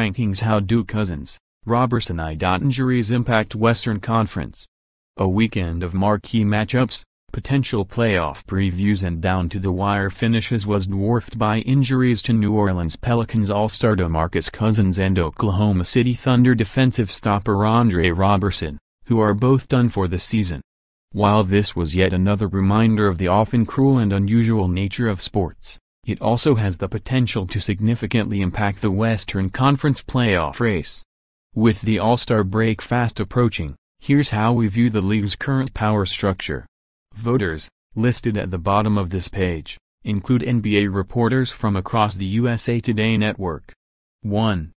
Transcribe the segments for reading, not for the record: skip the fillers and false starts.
rankings. How do Cousins, Roberson injuries impact Western Conference? A weekend of marquee matchups, potential playoff previews and down-to-the-wire finishes was dwarfed by injuries to New Orleans Pelicans all-star DeMarcus Cousins and Oklahoma City Thunder defensive stopper Andre Roberson, who are both done for the season. While this was yet another reminder of the often cruel and unusual nature of sports, it also has the potential to significantly impact the Western Conference playoff race. With the all-star break fast approaching, here's how we view the league's current power structure. Voters, listed at the bottom of this page, include NBA reporters from across the USA Today Network. 1.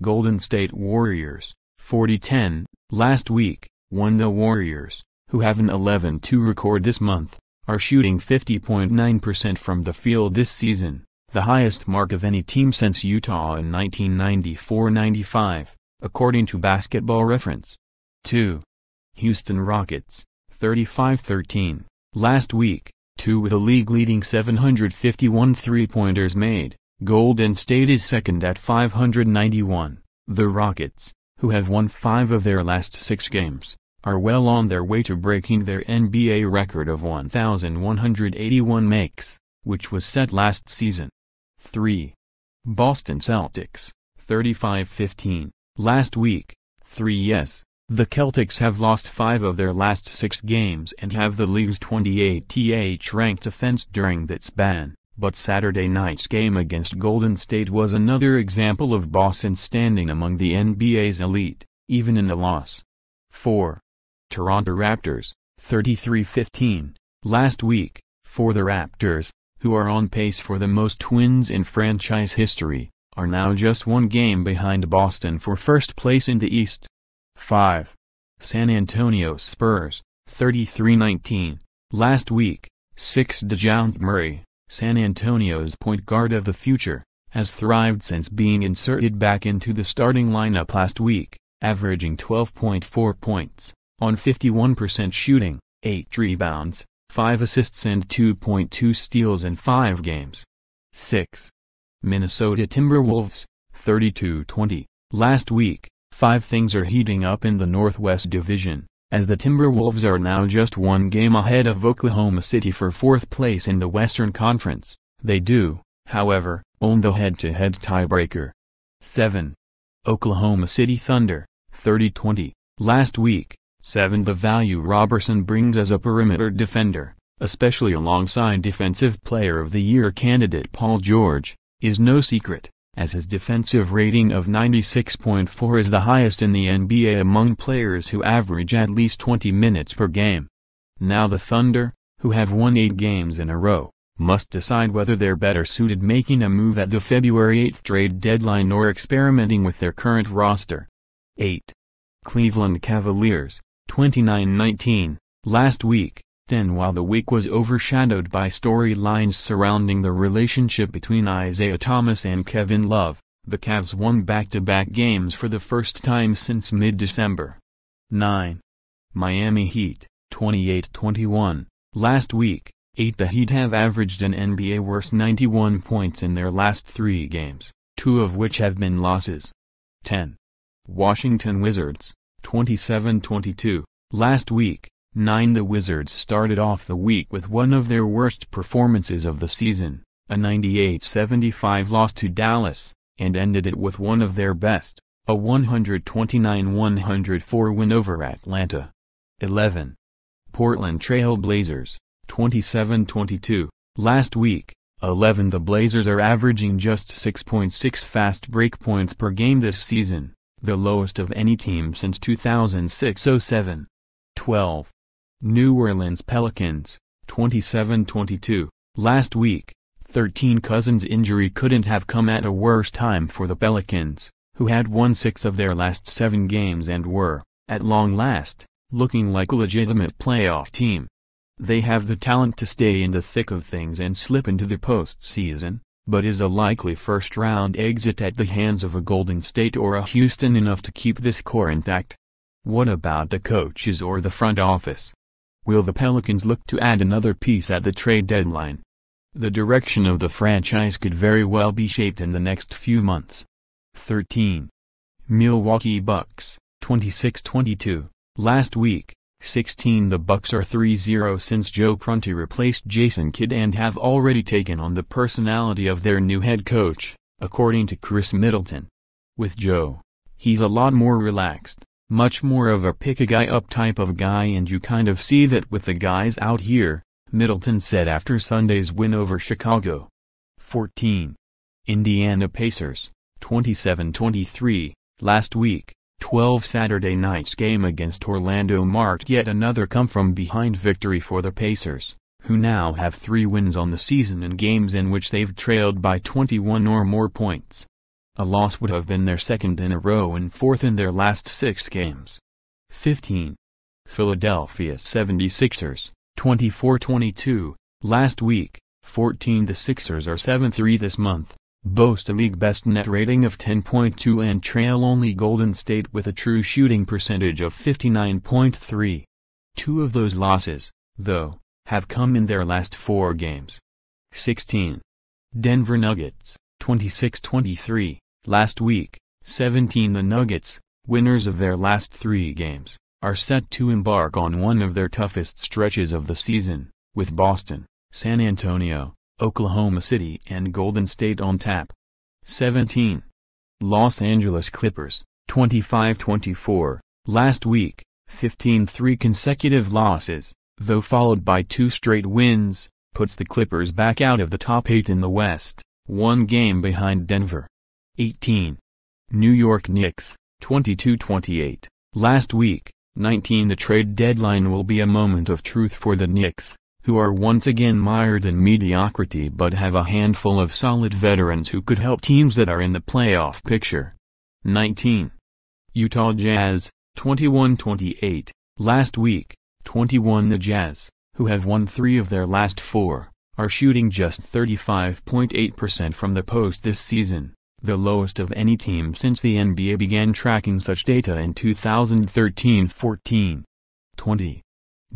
Golden State Warriors, 40-10, last week, won. The Warriors, who have an 11-2 record this month, are shooting 50.9% from the field this season, the highest mark of any team since Utah in 1994-95, according to Basketball Reference. 2. Houston Rockets, 35-13, last week, two with a league-leading 751 three-pointers made. Golden State is second at 591, the Rockets, who have won 5 of their last 6 games, are well on their way to breaking their NBA record of 1,181 makes, which was set last season. 3. Boston Celtics, 35-15, last week, the Celtics have lost 5 of their last 6 games and have the league's 28th ranked offense during that span, but Saturday night's game against Golden State was another example of Boston standing among the NBA's elite, even in a loss. 4. Toronto Raptors, 33-15, last week, for the Raptors, who are on pace for the most wins in franchise history, are now just 1 game behind Boston for first place in the East. 5. San Antonio Spurs, 33-19, last week, 6. DeJounte Murray, San Antonio's point guard of the future, has thrived since being inserted back into the starting lineup last week, averaging 12.4 points, on 51% shooting, 8 rebounds, 5 assists and 2.2 steals in 5 games. 6. Minnesota Timberwolves, 32-20, last week, 5 things are heating up in the Northwest Division, as the Timberwolves are now just 1 game ahead of Oklahoma City for 4th place in the Western Conference. They do, however, own the head-to-head tiebreaker. 7. Oklahoma City Thunder, 30-20, last week, 7. The value Roberson brings as a perimeter defender, especially alongside Defensive Player of the Year candidate Paul George, is no secret, as his defensive rating of 96.4 is the highest in the NBA among players who average at least 20 minutes per game. Now the Thunder, who have won 8 games in a row, must decide whether they're better suited making a move at the February 8th trade deadline or experimenting with their current roster. 8. Cleveland Cavaliers, 29-19, last week, 10. While the week was overshadowed by storylines surrounding the relationship between Isaiah Thomas and Kevin Love, the Cavs won back-to-back games for the first time since mid-December. 9. Miami Heat, 28-21, last week, 8. The Heat have averaged an NBA worst 91 points in their last 3 games, 2 of which have been losses. 10. Washington Wizards, 27-22, last week, 9. The Wizards started off the week with one of their worst performances of the season, a 98-75 loss to Dallas, and ended it with one of their best, a 129-104 win over Atlanta. 11. Portland Trail Blazers, 27-22, last week, 11. The Blazers are averaging just 6.6 fast break points per game this season, the lowest of any team since 2006-07. 12. New Orleans Pelicans, 27-22, last week, 13. Cousins' injury couldn't have come at a worse time for the Pelicans, who had won 6 of their last 7 games and were, at long last, looking like a legitimate playoff team. They have the talent to stay in the thick of things and slip into the postseason, but is a likely first-round exit at the hands of a Golden State or a Houston enough to keep this core intact? What about the coaches or the front office? Will the Pelicans look to add another piece at the trade deadline? The direction of the franchise could very well be shaped in the next few months. 13. Milwaukee Bucks, 26-22. Last week, 16. The Bucks are 3-0 since Joe Prunty replaced Jason Kidd and have already taken on the personality of their new head coach, according to Chris Middleton. With Joe, he's a lot more relaxed, much more of a pick-a-guy-up type of guy, and you kind of see that with the guys out here, Middleton said after Sunday's win over Chicago. 14. Indiana Pacers, 27-23. Last week, 12. Saturday night's game against Orlando marked yet another come-from-behind victory for the Pacers, who now have 3 wins on the season in games in which they've trailed by 21 or more points. A loss would have been their 2nd in a row and 4th in their last 6 games. 15. Philadelphia 76ers, 24-22. Last week, 14. The Sixers are 7-3 this month, boast a league-best net rating of 10.2 and trail only Golden State with a true shooting percentage of 59.3. 2 of those losses, though, have come in their last 4 games. 16. Denver Nuggets, 26-23. Last week, 17. The Nuggets, winners of their last 3 games, are set to embark on one of their toughest stretches of the season, with Boston, San Antonio, Oklahoma City and Golden State on tap. 17. Los Angeles Clippers, 25-24. Last week, 15. 3 consecutive losses, though followed by 2 straight wins, puts the Clippers back out of the top 8 in the West, 1 game behind Denver. 18. New York Knicks, 22-28. Last week, 19. The trade deadline will be a moment of truth for the Knicks, who are once again mired in mediocrity but have a handful of solid veterans who could help teams that are in the playoff picture. 19. Utah Jazz, 21-28. Last week, 21. The Jazz, who have won 3 of their last 4, are shooting just 35.8% from the post this season, the lowest of any team since the NBA began tracking such data in 2013-14. 20.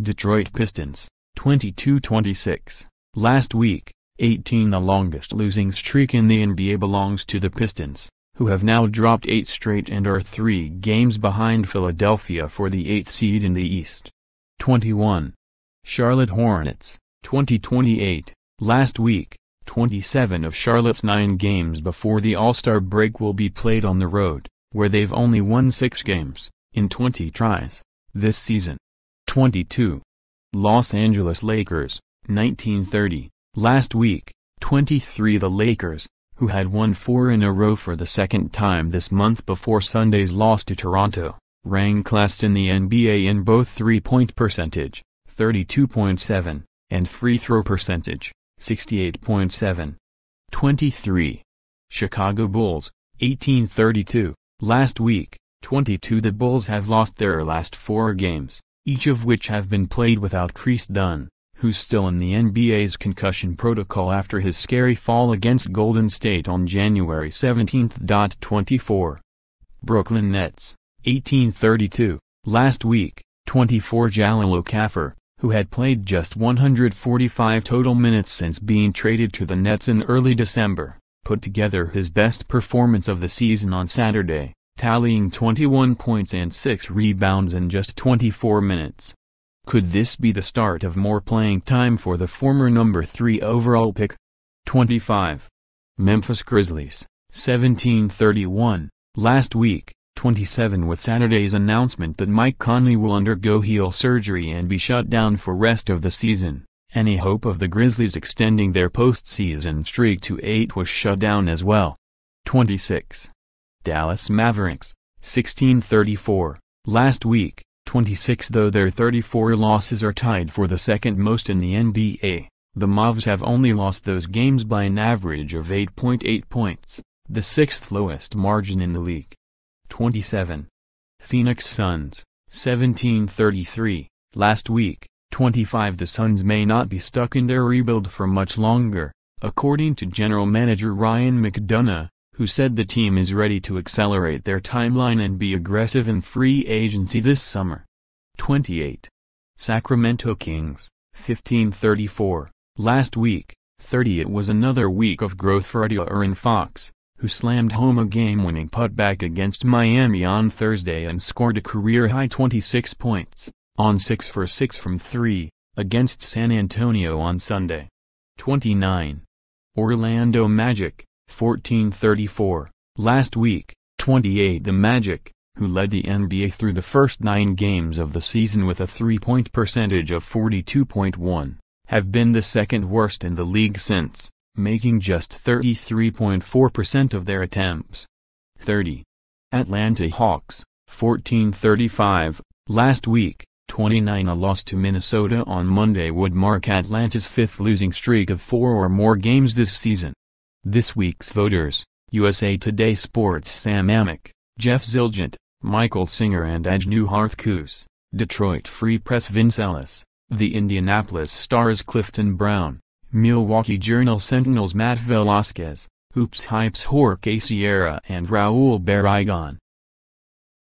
Detroit Pistons, 22-26. Last week, 18. The longest losing streak in the NBA belongs to the Pistons, who have now dropped 8 straight and are 3 games behind Philadelphia for the 8th seed in the East. 21. Charlotte Hornets, 20-28. Last week, 27 of Charlotte's 9 games before the All-Star break will be played on the road, where they've only won 6 games, in 20 tries, this season. 22. Los Angeles Lakers, 19-30. Last week, 23. The Lakers, who had won 4 in a row for the 2nd time this month before Sunday's loss to Toronto, rank last in the NBA in both three-point percentage, 32.7, and free-throw percentage, 68.7. 23. Chicago Bulls, 18-32. Last week, 22. The Bulls have lost their last 4 games, each of which have been played without Kreese Dunn, who's still in the NBA's concussion protocol after his scary fall against Golden State on January 17. 24. Brooklyn Nets, 18-32. Last week, 24. Jalil Okafor, who had played just 145 total minutes since being traded to the Nets in early December, put together his best performance of the season on Saturday, tallying 21 points and 6 rebounds in just 24 minutes. Could this be the start of more playing time for the former number 3 overall pick? 25. Memphis Grizzlies, 17-31. Last week, 27. With Saturday's announcement that Mike Conley will undergo heel surgery and be shut down for rest of the season, any hope of the Grizzlies extending their postseason streak to 8 was shut down as well. 26. Dallas Mavericks, 16-34. Last week, 26. Though their 34 losses are tied for the 2nd most in the NBA, the Mavs have only lost those games by an average of 8.8 points, the 6th lowest margin in the league. 27. Phoenix Suns, 17-33. Last week, 25. The Suns may not be stuck in their rebuild for much longer, according to general manager Ryan McDonough, who said the team is ready to accelerate their timeline and be aggressive in free agency this summer. 28. Sacramento Kings, 15-34. Last week, 30. It was another week of growth for Adiola Fox, who slammed home a game-winning putback against Miami on Thursday and scored a career-high 26 points, on 6 for 6 from 3, against San Antonio on Sunday. 29. Orlando Magic, 14-34, last week, 28. The Magic, who led the NBA through the first 9 games of the season with a three-point percentage of 42.1, have been the second worst in the league since, making just 33.4% of their attempts. 30. Atlanta Hawks, 14-35, last week, 29. A loss to Minnesota on Monday would mark Atlanta's 5th losing streak of 4 or more games this season. This week's voters, USA Today Sports' Sam Amick, Jeff Zilgent, Michael Singer and Ajnu Harthkus, Detroit Free Press' Vince Ellis, the Indianapolis Star's Clifton Brown, Milwaukee Journal Sentinel's Matt Velasquez, Hoops Hype's Jorge Sierra and Raul Barragan,